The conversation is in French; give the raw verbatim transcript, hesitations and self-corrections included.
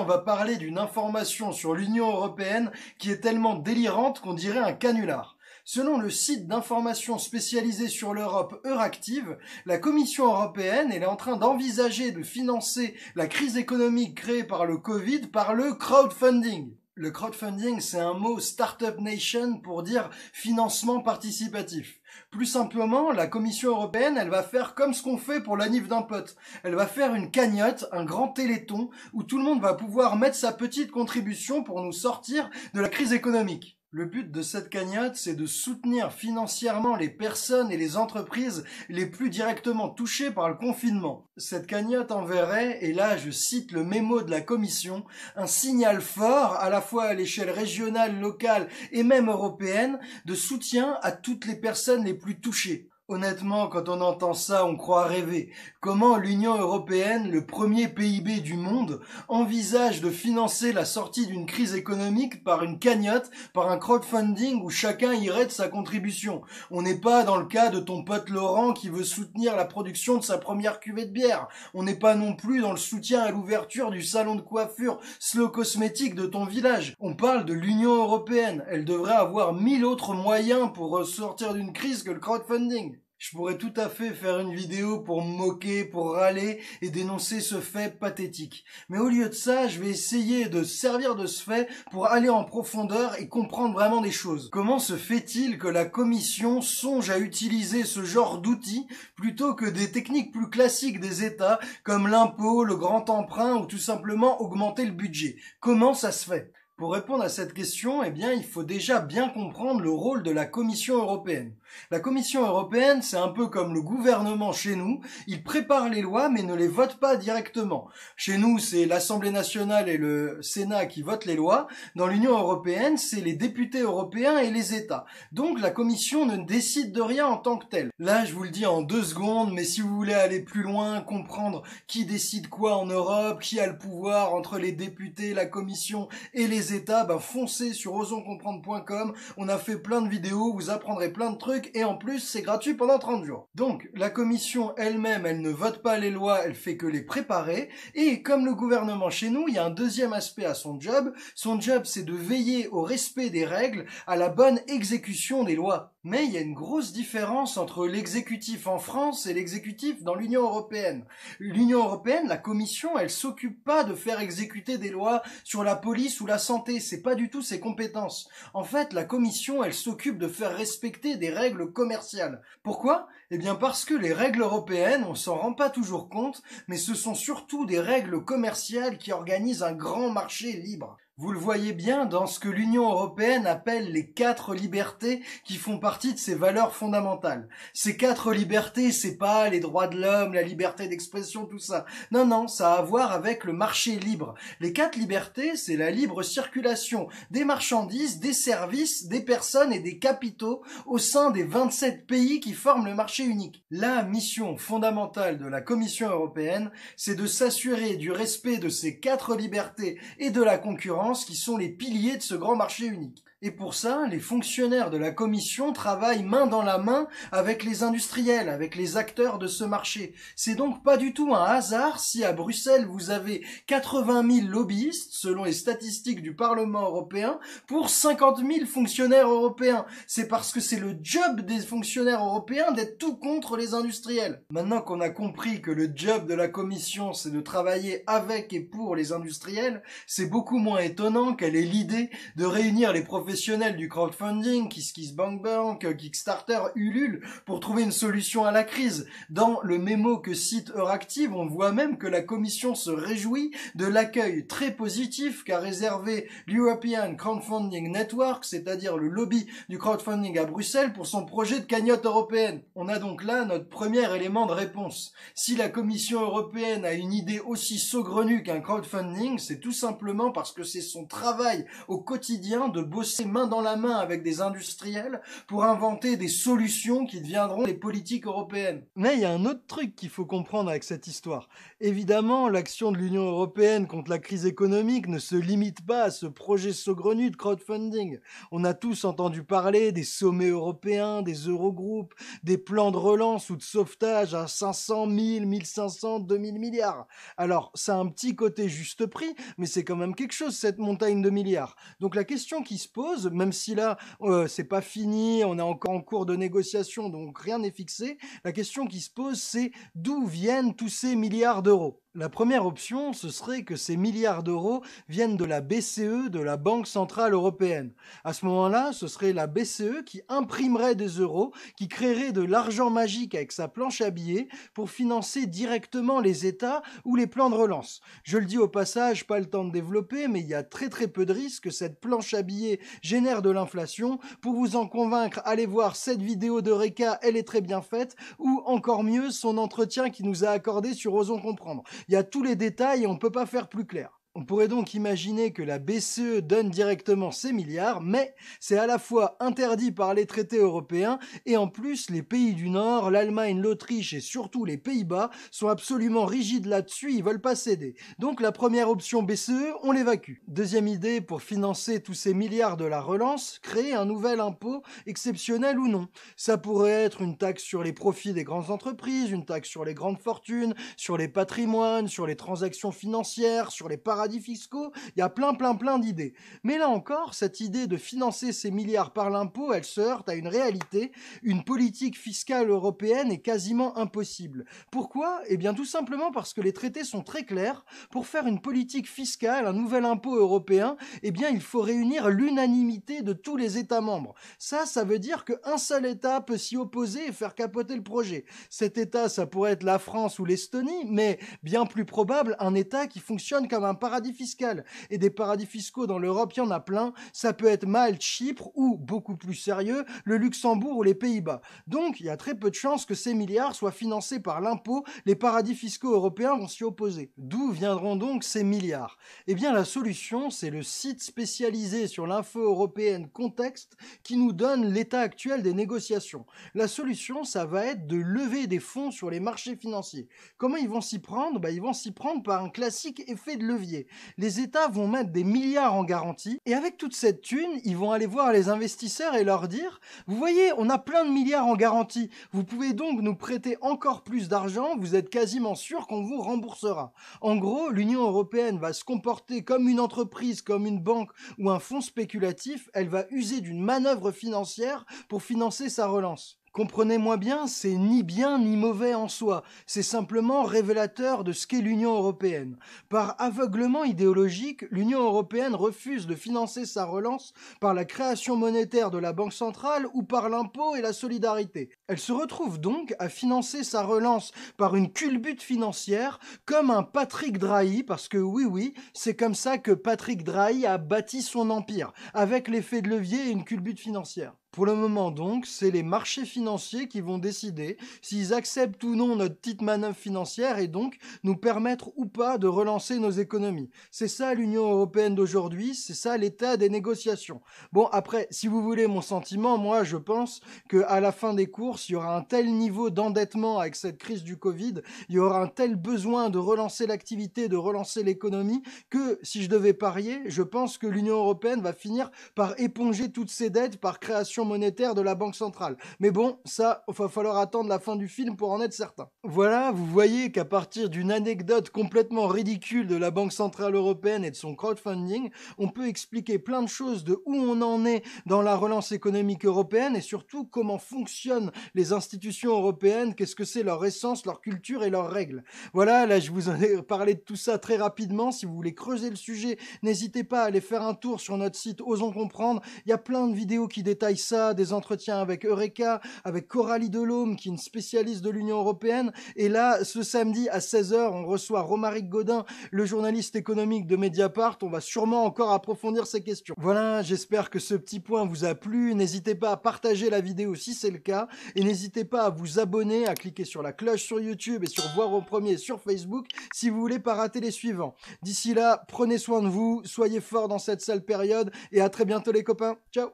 on va parler d'une information sur l'Union européenne qui est tellement délirante qu'on dirait un canular. Selon le site d'information spécialisé sur l'Europe Euractiv, la Commission européenne elle est en train d'envisager de financer la crise économique créée par le Covid par le crowdfunding. Le crowdfunding, c'est un mot Startup Nation pour dire financement participatif. Plus simplement, la Commission européenne, elle va faire comme ce qu'on fait pour la nif d'un pote. Elle va faire une cagnotte, un grand téléthon, où tout le monde va pouvoir mettre sa petite contribution pour nous sortir de la crise économique. Le but de cette cagnotte, c'est de soutenir financièrement les personnes et les entreprises les plus directement touchées par le confinement. Cette cagnotte enverrait, et là je cite le mémo de la Commission, un signal fort, à la fois à l'échelle régionale, locale et même européenne, de soutien à toutes les personnes les plus touchées. Honnêtement, quand on entend ça, on croit rêver. Comment l'Union européenne, le premier P I B du monde, envisage de financer la sortie d'une crise économique par une cagnotte, par un crowdfunding où chacun irait de sa contribution? On n'est pas dans le cas de ton pote Laurent qui veut soutenir la production de sa première cuvée de bière. On n'est pas non plus dans le soutien à l'ouverture du salon de coiffure slow cosmétique de ton village. On parle de l'Union européenne. Elle devrait avoir mille autres moyens pour sortir d'une crise que le crowdfunding. Je pourrais tout à fait faire une vidéo pour me moquer, pour râler et dénoncer ce fait pathétique. Mais au lieu de ça, je vais essayer de servir de ce fait pour aller en profondeur et comprendre vraiment des choses. Comment se fait-il que la Commission songe à utiliser ce genre d'outils plutôt que des techniques plus classiques des États comme l'impôt, le grand emprunt ou tout simplement augmenter le budget? Comment ça se fait? Pour répondre à cette question, eh bien, il faut déjà bien comprendre le rôle de la Commission européenne. La Commission européenne, c'est un peu comme le gouvernement chez nous. Il prépare les lois, mais ne les vote pas directement. Chez nous, c'est l'Assemblée nationale et le Sénat qui votent les lois. Dans l'Union européenne, c'est les députés européens et les États. Donc, la Commission ne décide de rien en tant que telle. Là, je vous le dis en deux secondes, mais si vous voulez aller plus loin, comprendre qui décide quoi en Europe, qui a le pouvoir entre les députés, la Commission et les États, ben foncez sur osons comprendre point com, on a fait plein de vidéos, vous apprendrez plein de trucs et en plus c'est gratuit pendant trente jours. Donc la Commission elle-même, elle ne vote pas les lois, elle fait que les préparer, et comme le gouvernement chez nous, il y a un deuxième aspect à son job. Son job, c'est de veiller au respect des règles, à la bonne exécution des lois. Mais il y a une grosse différence entre l'exécutif en France et l'exécutif dans l'Union européenne. L'Union européenne, la Commission, elle s'occupe pas de faire exécuter des lois sur la police ou la santé. C'est pas du tout ses compétences. En fait, la Commission, elle s'occupe de faire respecter des règles commerciales. Pourquoi ? Eh bien parce que les règles européennes, on s'en rend pas toujours compte, mais ce sont surtout des règles commerciales qui organisent un grand marché libre. Vous le voyez bien dans ce que l'Union européenne appelle les quatre libertés qui font partie de ses valeurs fondamentales. Ces quatre libertés, c'est pas les droits de l'homme, la liberté d'expression, tout ça. Non, non, ça a à voir avec le marché libre. Les quatre libertés, c'est la libre circulation des marchandises, des services, des personnes et des capitaux au sein des vingt-sept pays qui forment le marché unique. La mission fondamentale de la Commission européenne, c'est de s'assurer du respect de ces quatre libertés et de la concurrence qui sont les piliers de ce grand marché unique. Et pour ça, les fonctionnaires de la Commission travaillent main dans la main avec les industriels, avec les acteurs de ce marché. C'est donc pas du tout un hasard si à Bruxelles vous avez quatre-vingt mille lobbyistes, selon les statistiques du Parlement européen, pour cinquante mille fonctionnaires européens. C'est parce que c'est le job des fonctionnaires européens d'être tout contre les industriels. Maintenant qu'on a compris que le job de la Commission, c'est de travailler avec et pour les industriels, c'est beaucoup moins étonnant qu'elle ait l'idée de réunir les professionnels professionnels du crowdfunding, KissKissBankBank, Kickstarter, Ulule, pour trouver une solution à la crise. Dans le mémo que cite Euractiv, on voit même que la Commission se réjouit de l'accueil très positif qu'a réservé l'European Crowdfunding Network, c'est-à-dire le lobby du crowdfunding à Bruxelles, pour son projet de cagnotte européenne. On a donc là notre premier élément de réponse. Si la Commission européenne a une idée aussi saugrenue qu'un crowdfunding, c'est tout simplement parce que c'est son travail au quotidien de bosser bosser main dans la main avec des industriels pour inventer des solutions qui deviendront les politiques européennes. Mais il y a un autre truc qu'il faut comprendre avec cette histoire. Évidemment, l'action de l'Union européenne contre la crise économique ne se limite pas à ce projet saugrenu de crowdfunding. On a tous entendu parler des sommets européens, des eurogroupes, des plans de relance ou de sauvetage à cinq cents, mille, mille cinq cents, deux mille milliards. Alors, ça a un petit côté juste prix, mais c'est quand même quelque chose, cette montagne de milliards. Donc la question qui se pose, même si là, euh, c'est pas fini, on est encore en cours de négociation, donc rien n'est fixé, la question qui se pose, c'est d'où viennent tous ces milliards d'euros ? La première option, ce serait que ces milliards d'euros viennent de la B C E, de la Banque Centrale Européenne. À ce moment-là, ce serait la B C E qui imprimerait des euros, qui créerait de l'argent magique avec sa planche à billets pour financer directement les États ou les plans de relance. Je le dis au passage, pas le temps de développer, mais il y a très très peu de risques que cette planche à billets génère de l'inflation. Pour vous en convaincre, allez voir cette vidéo de RECA, elle est très bien faite, ou encore mieux, son entretien qu'il nous a accordé sur Osons Comprendre. Il y a tous les détails et on ne peut pas faire plus clair. On pourrait donc imaginer que la B C E donne directement ces milliards, mais c'est à la fois interdit par les traités européens et en plus les pays du Nord, l'Allemagne, l'Autriche et surtout les Pays-Bas sont absolument rigides là-dessus, ils veulent pas céder. Donc la première option B C E, on l'évacue. Deuxième idée, pour financer tous ces milliards de la relance, créer un nouvel impôt, exceptionnel ou non. Ça pourrait être une taxe sur les profits des grandes entreprises, une taxe sur les grandes fortunes, sur les patrimoines, sur les transactions financières, sur les paradis fiscaux, il y a plein plein plein d'idées. Mais là encore, cette idée de financer ces milliards par l'impôt, elle se heurte à une réalité, une politique fiscale européenne est quasiment impossible. Pourquoi? Eh bien tout simplement parce que les traités sont très clairs, pour faire une politique fiscale, un nouvel impôt européen, eh bien il faut réunir l'unanimité de tous les États membres. Ça, ça veut dire qu'un seul État peut s'y opposer et faire capoter le projet. Cet État, ça pourrait être la France ou l'Estonie, mais bien plus probable, un État qui fonctionne comme un paradis fiscal. Et des paradis fiscaux dans l'Europe, il y en a plein. Ça peut être Malte, Chypre ou, beaucoup plus sérieux, le Luxembourg ou les Pays-Bas. Donc, il y a très peu de chances que ces milliards soient financés par l'impôt. Les paradis fiscaux européens vont s'y opposer. D'où viendront donc ces milliards? Eh bien, la solution, c'est le site spécialisé sur l'info européenne Contexte qui nous donne l'état actuel des négociations. La solution, ça va être de lever des fonds sur les marchés financiers. Comment ils vont s'y prendre? Bah, ils vont s'y prendre par un classique effet de levier. Les États vont mettre des milliards en garantie et avec toute cette thune, ils vont aller voir les investisseurs et leur dire « Vous voyez, on a plein de milliards en garantie, vous pouvez donc nous prêter encore plus d'argent, vous êtes quasiment sûr qu'on vous remboursera. » En gros, l'Union européenne va se comporter comme une entreprise, comme une banque ou un fonds spéculatif, elle va user d'une manœuvre financière pour financer sa relance. Comprenez-moi bien, c'est ni bien ni mauvais en soi, c'est simplement révélateur de ce qu'est l'Union européenne. Par aveuglement idéologique, l'Union européenne refuse de financer sa relance par la création monétaire de la Banque centrale ou par l'impôt et la solidarité. Elle se retrouve donc à financer sa relance par une culbute financière comme un Patrick Drahi, parce que oui oui, c'est comme ça que Patrick Drahi a bâti son empire, avec l'effet de levier et une culbute financière. Pour le moment donc, c'est les marchés financiers qui vont décider s'ils acceptent ou non notre petite manœuvre financière et donc nous permettre ou pas de relancer nos économies. C'est ça l'Union européenne d'aujourd'hui, c'est ça l'état des négociations. Bon après, si vous voulez mon sentiment, moi je pense qu'à la fin des courses, il y aura un tel niveau d'endettement avec cette crise du Covid, il y aura un tel besoin de relancer l'activité, de relancer l'économie, que si je devais parier, je pense que l'Union européenne va finir par éponger toutes ses dettes par création monétaire de la Banque centrale. Mais bon, ça, il va falloir attendre la fin du film pour en être certain. Voilà, vous voyez qu'à partir d'une anecdote complètement ridicule de la Banque centrale européenne et de son crowdfunding, on peut expliquer plein de choses de où on en est dans la relance économique européenne et surtout comment fonctionnent les institutions européennes, qu'est-ce que c'est leur essence, leur culture et leurs règles. Voilà, là je vous en ai parlé de tout ça très rapidement. Si vous voulez creuser le sujet, n'hésitez pas à aller faire un tour sur notre site Osons Comprendre. Il y a plein de vidéos qui détaillent ça. ça, des entretiens avec RECA, avec Coralie Delhomme, qui est une spécialiste de l'Union européenne. Et là, ce samedi à seize heures, on reçoit Romaric Godin, le journaliste économique de Mediapart. On va sûrement encore approfondir ces questions. Voilà, j'espère que ce petit point vous a plu. N'hésitez pas à partager la vidéo si c'est le cas. Et n'hésitez pas à vous abonner, à cliquer sur la cloche sur YouTube et sur Voir au Premier sur Facebook si vous voulez pas rater les suivants. D'ici là, prenez soin de vous, soyez forts dans cette sale période et à très bientôt les copains. Ciao!